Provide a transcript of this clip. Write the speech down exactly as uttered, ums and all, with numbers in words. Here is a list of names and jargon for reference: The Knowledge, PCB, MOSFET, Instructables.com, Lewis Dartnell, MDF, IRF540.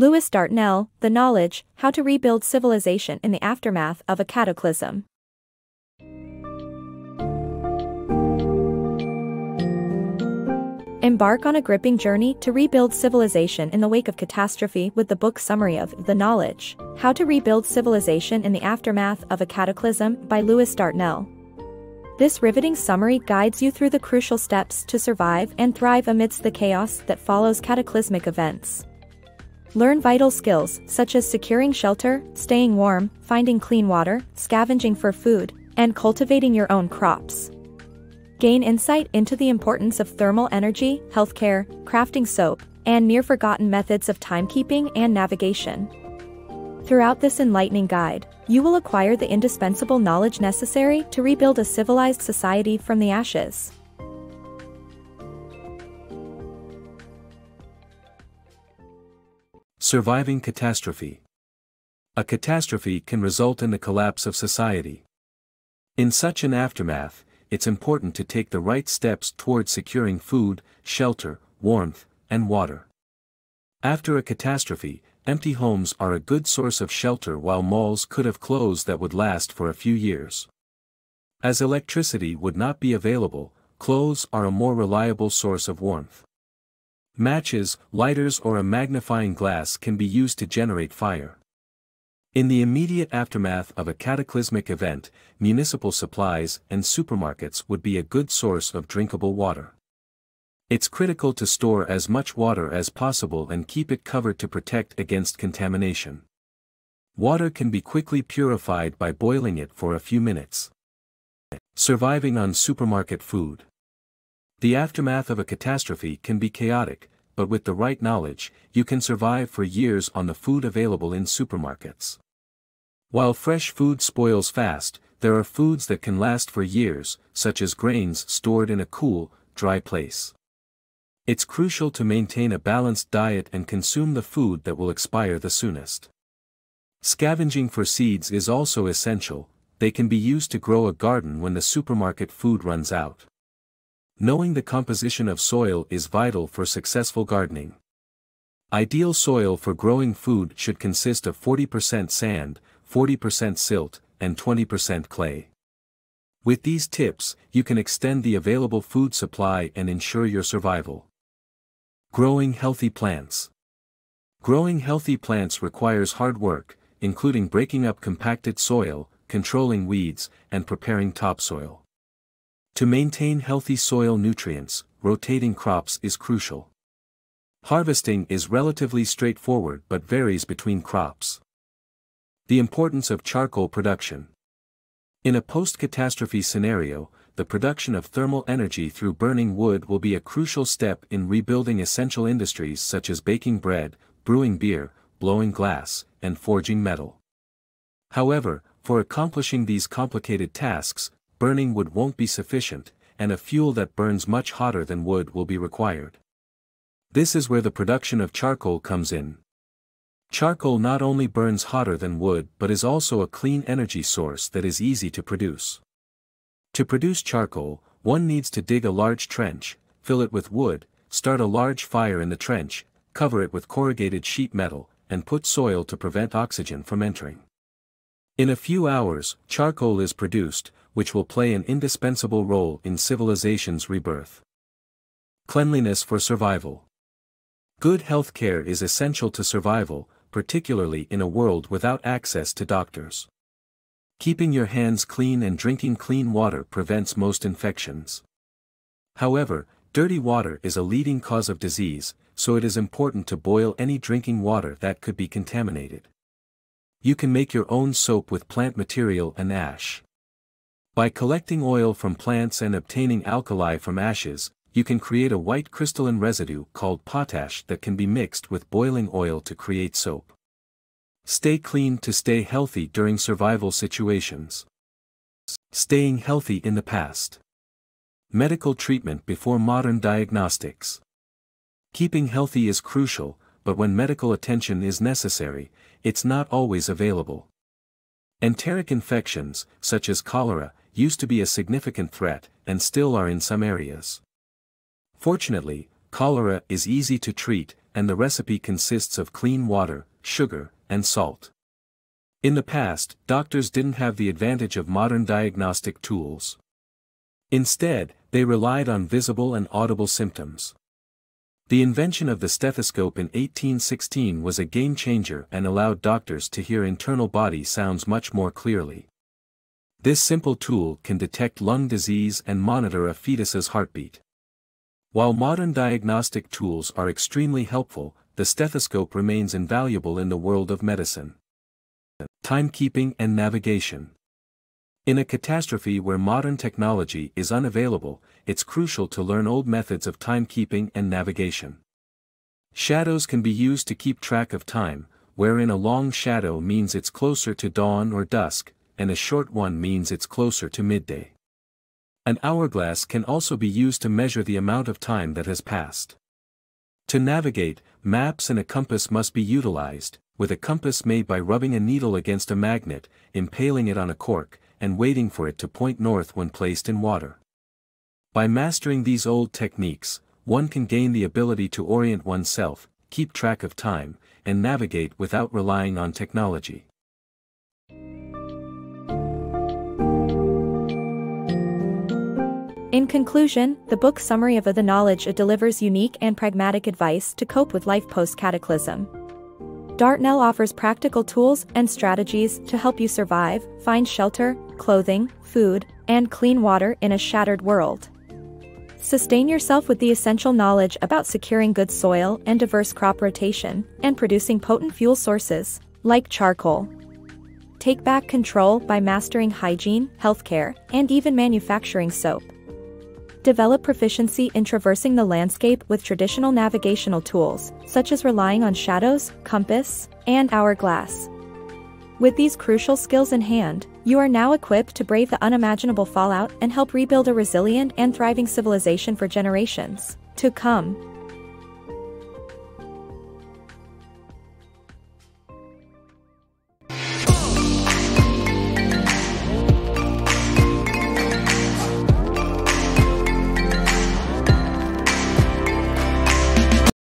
Lewis Dartnell, The Knowledge, How to Rebuild Civilization in the Aftermath of a Cataclysm. Embark on a gripping journey to rebuild civilization in the wake of catastrophe with the book summary of The Knowledge, How to Rebuild Civilization in the Aftermath of a Cataclysm by Lewis Dartnell. This riveting summary guides you through the crucial steps to survive and thrive amidst the chaos that follows cataclysmic events. Learn vital skills, such as securing shelter, staying warm, finding clean water, scavenging for food, and cultivating your own crops. Gain insight into the importance of thermal energy, healthcare, crafting soap, and near-forgotten methods of timekeeping and navigation. Throughout this enlightening guide, you will acquire the indispensable knowledge necessary to rebuild a civilized society from the ashes. Surviving catastrophe. A catastrophe can result in the collapse of society. In such an aftermath, it's important to take the right steps toward securing food, shelter, warmth, and water. After a catastrophe, empty homes are a good source of shelter while malls could have closed that would last for a few years. As electricity would not be available, clothes are a more reliable source of warmth. Matches, lighters or a magnifying glass can be used to generate fire. In the immediate aftermath of a cataclysmic event, municipal supplies and supermarkets would be a good source of drinkable water. It's critical to store as much water as possible and keep it covered to protect against contamination. Water can be quickly purified by boiling it for a few minutes. Surviving on supermarket food. The aftermath of a catastrophe can be chaotic, but with the right knowledge, you can survive for years on the food available in supermarkets. While fresh food spoils fast, there are foods that can last for years, such as grains stored in a cool, dry place. It's crucial to maintain a balanced diet and consume the food that will expire the soonest. Scavenging for seeds is also essential. They can be used to grow a garden when the supermarket food runs out. Knowing the composition of soil is vital for successful gardening. Ideal soil for growing food should consist of forty percent sand, forty percent silt, and twenty percent clay. With these tips, you can extend the available food supply and ensure your survival. Growing healthy plants. Growing healthy plants requires hard work, including breaking up compacted soil, controlling weeds, and preparing topsoil. To maintain healthy soil nutrients, rotating crops is crucial. Harvesting is relatively straightforward but varies between crops. The importance of charcoal production. In a post-catastrophe scenario, the production of thermal energy through burning wood will be a crucial step in rebuilding essential industries such as baking bread, brewing beer, blowing glass, and forging metal. However, for accomplishing these complicated tasks, burning wood won't be sufficient, and a fuel that burns much hotter than wood will be required. This is where the production of charcoal comes in. Charcoal not only burns hotter than wood but is also a clean energy source that is easy to produce. To produce charcoal, one needs to dig a large trench, fill it with wood, start a large fire in the trench, cover it with corrugated sheet metal, and put soil to prevent oxygen from entering. In a few hours, charcoal is produced, which will play an indispensable role in civilization's rebirth. Cleanliness for survival. Good health care is essential to survival, particularly in a world without access to doctors. Keeping your hands clean and drinking clean water prevents most infections. However, dirty water is a leading cause of disease, so it is important to boil any drinking water that could be contaminated. You can make your own soap with plant material and ash. By collecting oil from plants and obtaining alkali from ashes, you can create a white crystalline residue called potash that can be mixed with boiling oil to create soap. Stay clean to stay healthy during survival situations. Staying healthy in the past. Medical treatment before modern diagnostics. Keeping healthy is crucial, but when medical attention is necessary, it's not always available. Enteric infections, such as cholera, used to be a significant threat, and still are in some areas. Fortunately, cholera is easy to treat, and the recipe consists of clean water, sugar, and salt. In the past, doctors didn't have the advantage of modern diagnostic tools. Instead, they relied on visible and audible symptoms. The invention of the stethoscope in eighteen sixteen was a game-changer and allowed doctors to hear internal body sounds much more clearly. This simple tool can detect lung disease and monitor a fetus's heartbeat. While modern diagnostic tools are extremely helpful, the stethoscope remains invaluable in the world of medicine. Timekeeping and navigation. In a catastrophe where modern technology is unavailable, it's crucial to learn old methods of timekeeping and navigation. Shadows can be used to keep track of time, wherein a long shadow means it's closer to dawn or dusk, and a short one means it's closer to midday. An hourglass can also be used to measure the amount of time that has passed. To navigate, maps and a compass must be utilized, with a compass made by rubbing a needle against a magnet, impaling it on a cork, and waiting for it to point north when placed in water. By mastering these old techniques, one can gain the ability to orient oneself, keep track of time, and navigate without relying on technology. In conclusion, the book's summary of The Knowledge delivers unique and pragmatic advice to cope with life post-cataclysm. Dartnell offers practical tools and strategies to help you survive, find shelter, clothing, food, and clean water in a shattered world. Sustain yourself with the essential knowledge about securing good soil and diverse crop rotation, and producing potent fuel sources, like charcoal. Take back control by mastering hygiene, healthcare, and even manufacturing soap. Develop proficiency in traversing the landscape with traditional navigational tools, such as relying on shadows, compass, and hourglass. With these crucial skills in hand, you are now equipped to brave the unimaginable fallout and help rebuild a resilient and thriving civilization for generations to come.